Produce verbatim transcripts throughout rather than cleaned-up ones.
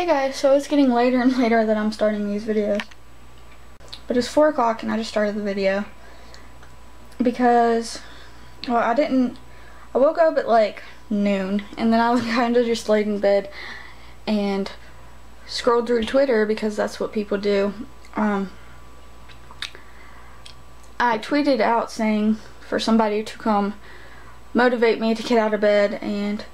Hey guys, so it's getting later and later that I'm starting these videos. But it's four o'clock and I just started the video. Because, well, I didn't, I woke up at like noon. And then I was kind of just laid in bed and scrolled through Twitter because that's what people do. Um, I tweeted out saying for somebody to come motivate me to get out of bed, and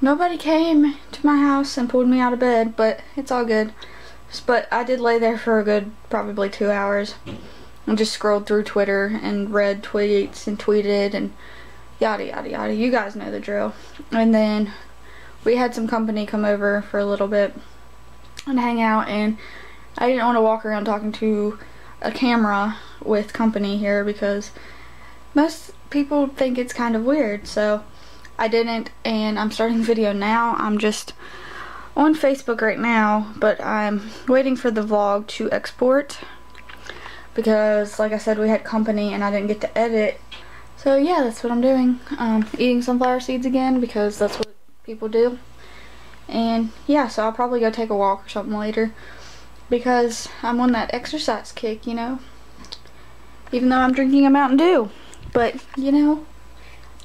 nobody came to my house and pulled me out of bed, but it's all good. But I did lay there for a good probably two hours and just scrolled through Twitter and read tweets and tweeted and yada yada yada. You guys know the drill. And then we had some company come over for a little bit and hang out, and I didn't want to walk around talking to a camera with company here because most people think it's kind of weird, so I didn't, and I'm starting the video now. I'm just on Facebook right now, but I'm waiting for the vlog to export because, like I said, we had company and I didn't get to edit. So yeah, that's what I'm doing. Um, eating sunflower seeds again because that's what people do. And yeah, so I'll probably go take a walk or something later because I'm on that exercise kick, you know, even though I'm drinking a Mountain Dew. But, you know,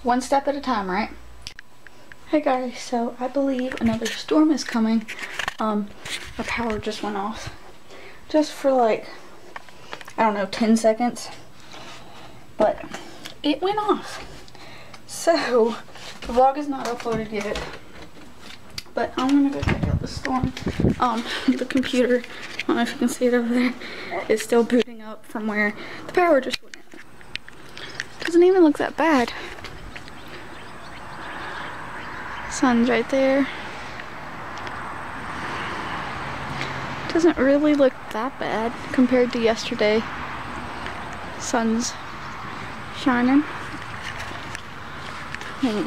one step at a time, right? Hey guys, so I believe another storm is coming. Um, our power just went off. Just for like, I don't know, ten seconds. But it went off. So, the vlog is not uploaded yet. But I'm gonna go check out the storm. Um, the computer, I don't know if you can see it over there, is still booting up from where the power just went out. Doesn't even look that bad. Sun's right there. Doesn't really look that bad compared to yesterday. Sun's shining. Hmm.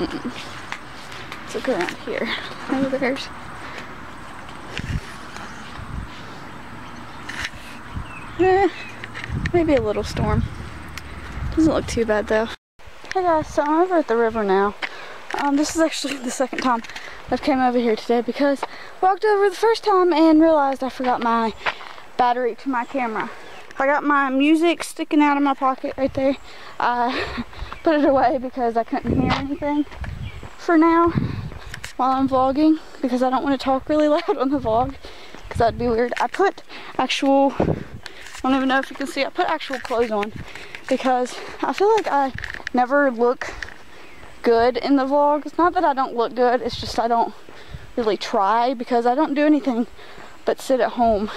Let's look around here. Oh, there's. Eh, maybe a little storm. Doesn't look too bad though. Hey guys, so I'm over at the river now. Um, this is actually the second time I've came over here today because I walked over the first time and realized I forgot my battery to my camera. I got my music sticking out of my pocket right there. I put it away because I couldn't hear anything for now while I'm vlogging because I don't want to talk really loud on the vlog because that'd be weird. I put actual, I don't even know if you can see, I put actual clothes on because I feel like I never look good in the vlog. It's not that I don't look good, it's just I don't really try because I don't do anything but sit at home.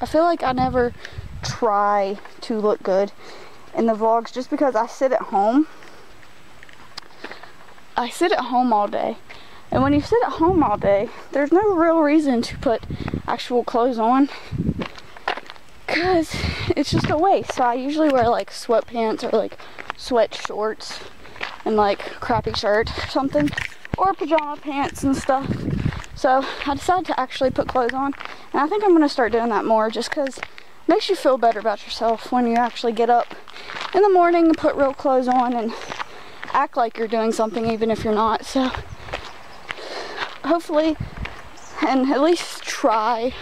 I feel like I never try to look good in the vlogs just because I sit at home. I sit at home all day, and when you sit at home all day, there's no real reason to put actual clothes on because it's just a waste. So I usually wear like sweatpants or like sweat shorts and like crappy shirt or something, or pajama pants and stuff. So I decided to actually put clothes on, and I think I'm gonna start doing that more just because it makes you feel better about yourself when you actually get up in the morning and put real clothes on and act like you're doing something even if you're not. So hopefully, and at least try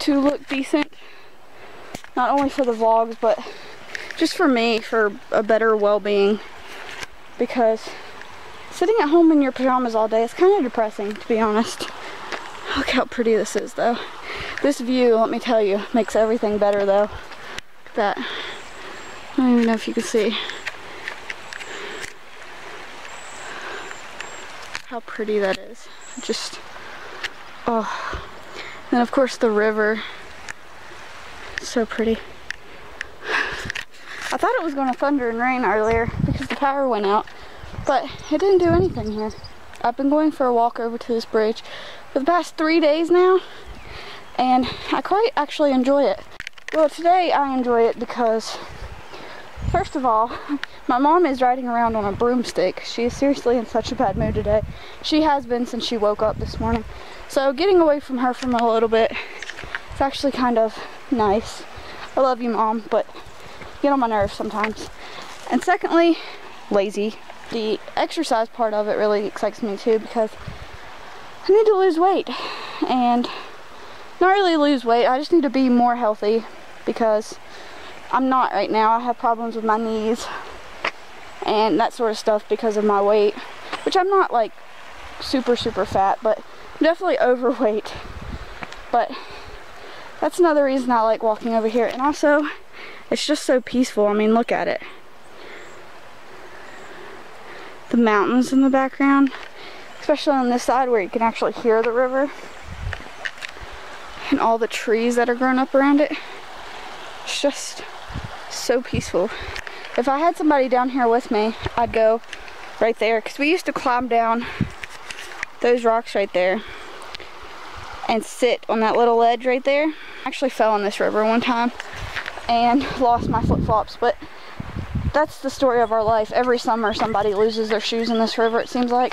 to look decent, not only for the vlogs but just for me, for a better well-being. Because sitting at home in your pajamas all day is kind of depressing, to be honest. Look how pretty this is though. This view, let me tell you, makes everything better though. Look at that. I don't even know if you can see how pretty that is. Just, oh. And of course the river. So pretty. I thought it was going to thunder and rain earlier because the power went out, but it didn't do anything here. I've been going for a walk over to this bridge for the past three days now, and I quite actually enjoy it. Well, today I enjoy it because, first of all, my mom is riding around on a broomstick. She is seriously in such a bad mood today. She has been since she woke up this morning. So getting away from her for a little bit, it's actually kind of nice. I love you, Mom, but get on my nerves sometimes. And secondly, lazy. The exercise part of it really excites me too because I need to lose weight, and not really lose weight. I just need to be more healthy because I'm not right now. I have problems with my knees and that sort of stuff because of my weight, which I'm not like super super fat, but I'm definitely overweight. But that's another reason I like walking over here. And also it's just so peaceful. I mean, look at it, the mountains in the background, especially on this side where you can actually hear the river and all the trees that are grown up around it. It's just so peaceful. If I had somebody down here with me, I'd go right there, because we used to climb down those rocks right there and sit on that little ledge right there. I actually fell in this river one time and lost my flip-flops, but that's the story of our life. Every summer somebody loses their shoes in this river, it seems like.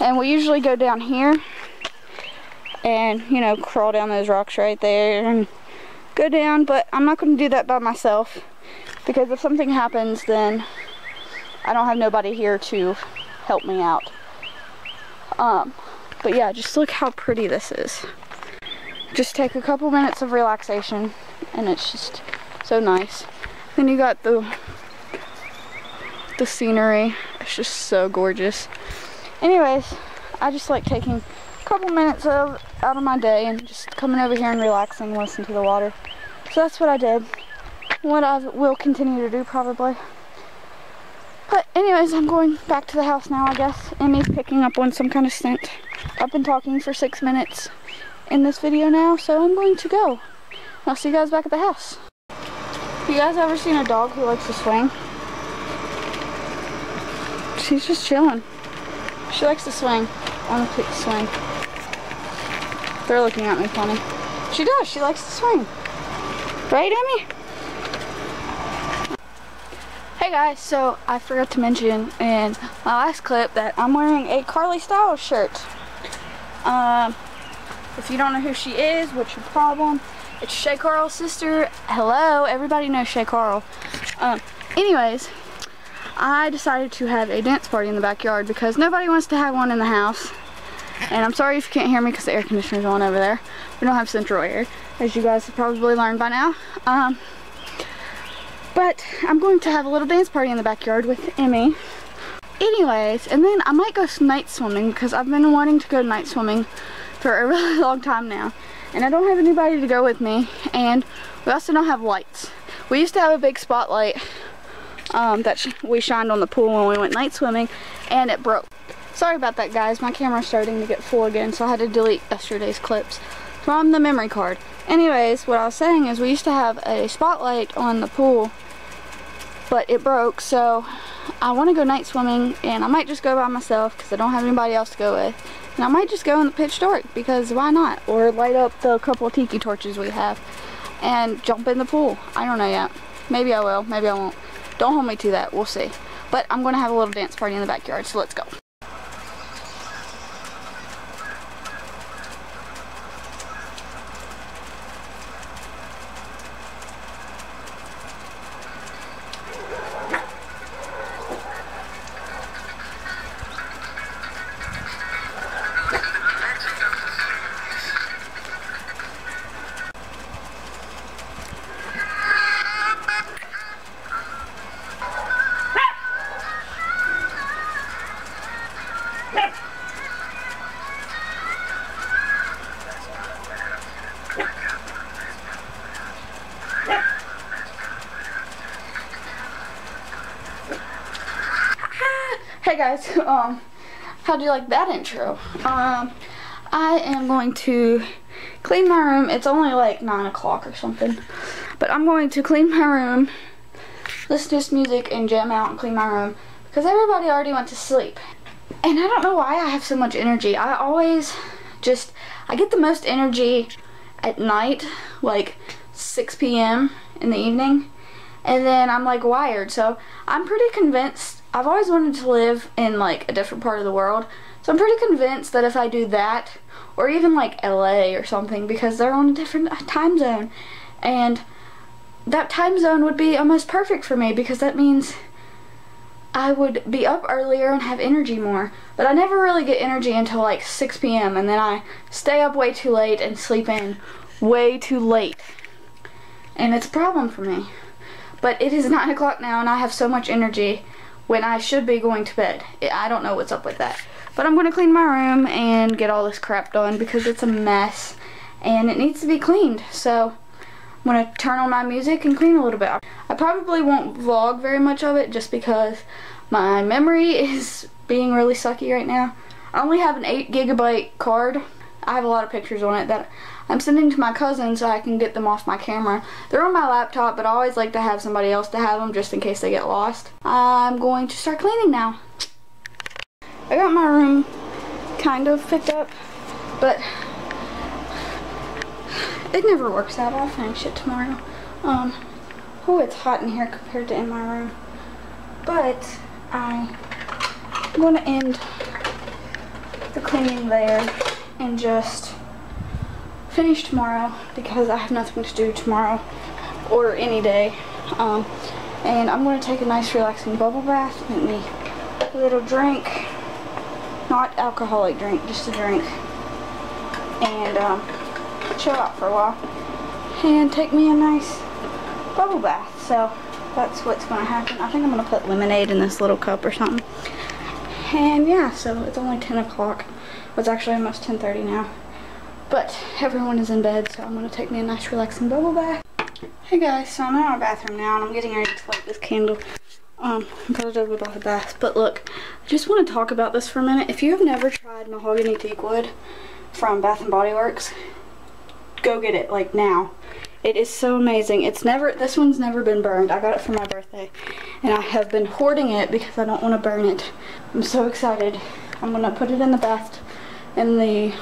And we usually go down here and, you know, crawl down those rocks right there and go down, but I'm not going to do that by myself, because if something happens then I don't have nobody here to help me out. Um, but yeah, just look how pretty this is. Just take a couple minutes of relaxation and it's just so nice. Then you got the the scenery. It's just so gorgeous. Anyways, I just like taking a couple minutes of, out of my day and just coming over here and relaxing, listening to the water. So that's what I did. What I will continue to do probably. But anyways, I'm going back to the house now, I guess. Emmy's picking up on some kind of scent. I've been talking for six minutes in this video now, so I'm going to go. I'll see you guys back at the house. Have you guys ever seen a dog who likes to swing? She's just chilling. She likes to swing. I want to swing. They're looking at me funny. She does. She likes to swing. Right, Emmy? Hey guys, so I forgot to mention in my last clip that I'm wearing a CarlieStylez shirt. Um, if you don't know who she is, what's your problem? It's Shay Carl's sister. Hello, everybody knows Shay Carl. Um, anyways, I decided to have a dance party in the backyard because nobody wants to have one in the house. And I'm sorry if you can't hear me because the air conditioner's on over there. We don't have central air, as you guys have probably learned by now. Um, But I'm going to have a little dance party in the backyard with Emmy. Anyways, and then I might go night swimming because I've been wanting to go night swimming for a really long time now. And I don't have anybody to go with me, and we also don't have lights. We used to have a big spotlight um, that sh we shined on the pool when we went night swimming, and it broke. Sorry about that, guys. My camera's starting to get full again, so I had to delete yesterday's clips from the memory card. Anyways, what I was saying is we used to have a spotlight on the pool, but it broke, so I want to go night swimming, and I might just go by myself because I don't have anybody else to go with, and I might just go in the pitch dark because why not, or light up the couple of tiki torches we have and jump in the pool. I don't know yet. Maybe I will, maybe I won't. Don't hold me to that, we'll see. But I'm going to have a little dance party in the backyard, so let's go. Hey guys, um, how'd you like that intro? Um, I am going to clean my room. It's only like nine o'clock or something, but I'm going to clean my room, listen to this music, and jam out and clean my room because everybody already went to sleep. And I don't know why I have so much energy. I always just, I get the most energy at night, like six p m in the evening, and then I'm like wired. So I'm pretty convinced I've always wanted to live in like a different part of the world, so I'm pretty convinced that if I do that, or even like L A or something, because they're on a different time zone, and that time zone would be almost perfect for me because that means I would be up earlier and have energy more, but I never really get energy until like six p m and then I stay up way too late and sleep in way too late, and it's a problem for me. But it is nine o'clock now and I have so much energy when I should be going to bed. I don't know what's up with that, but I'm gonna clean my room and get all this crap done because it's a mess and it needs to be cleaned. So I'm going to turn on my music and clean a little bit. I probably won't vlog very much of it just because my memory is being really sucky right now. I only have an eight gigabyte card. I have a lot of pictures on it that I'm sending to my cousin so I can get them off my camera. They're on my laptop, but I always like to have somebody else to have them just in case they get lost. I'm going to start cleaning now. I got my room kind of picked up, but it never works out. I'll finish it tomorrow. Um, oh, it's hot in here compared to in my room. But I'm going to end the cleaning there and just finish tomorrow because I have nothing to do tomorrow or any day. Um, and I'm going to take a nice relaxing bubble bath. Make me a little drink. Not alcoholic drink, just a drink. And, um... chill out for a while and take me a nice bubble bath. So that's what's going to happen. I think I'm going to put lemonade in this little cup or something. And yeah, so it's only ten o'clock. It's actually almost ten thirty now, but everyone is in bed, so I'm going to take me a nice relaxing bubble bath. Hey guys, so I'm in my bathroom now and I'm getting ready to light this candle. Um, I'm probably about the bath, but look, I just want to talk about this for a minute. If you have never tried mahogany teakwood from Bath and Body Works, go get it, like, now. It is so amazing. It's never, this one's never been burned. I got it for my birthday and I have been hoarding it because I don't want to burn it. I'm so excited. I'm gonna put it in the bath in the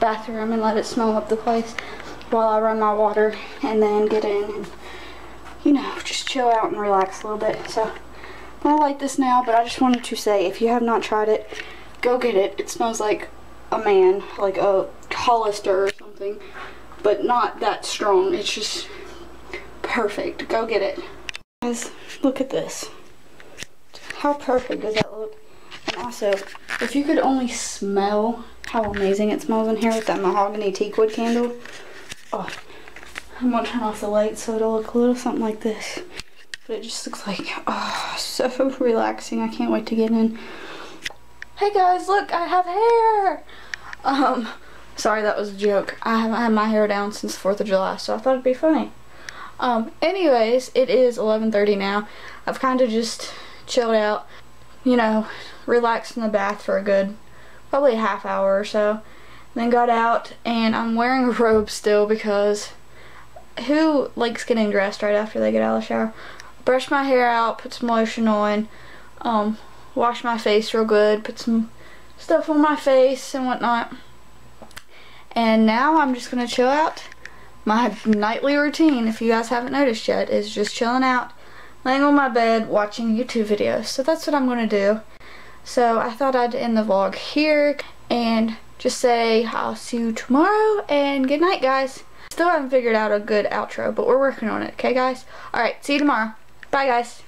bathroom and let it smell up the place while I run my water, and then get in and, you know, just chill out and relax a little bit. So I'm gonna light this now, but I just wanted to say, if you have not tried it, go get it. It smells like a man, like a Hollister or something, but not that strong. It's just perfect. Go get it. Guys, look at this. How perfect does that look? And also, if you could only smell how amazing it smells in here with that mahogany teakwood candle. Oh, I'm gonna turn off the light so it'll look a little something like this. But it just looks like, oh, so relaxing. I can't wait to get in. Hey guys, look, I have hair. Um, Sorry, that was a joke. I haven't had my hair down since fourth of July, so I thought it'd be funny. Um, anyways, it is eleven thirty now. I've kind of just chilled out, you know, relaxed in the bath for a good, probably a half hour or so. Then got out, and I'm wearing a robe still because who likes getting dressed right after they get out of the shower? Brushed my hair out, put some lotion on, um, washed my face real good, put some stuff on my face and whatnot. And now I'm just gonna chill out. My nightly routine, if you guys haven't noticed yet, is just chilling out, laying on my bed, watching YouTube videos. So that's what I'm gonna do. So I thought I'd end the vlog here and just say I'll see you tomorrow and good night, guys. Still haven't figured out a good outro, but we're working on it, okay guys? Alright, see you tomorrow. Bye guys.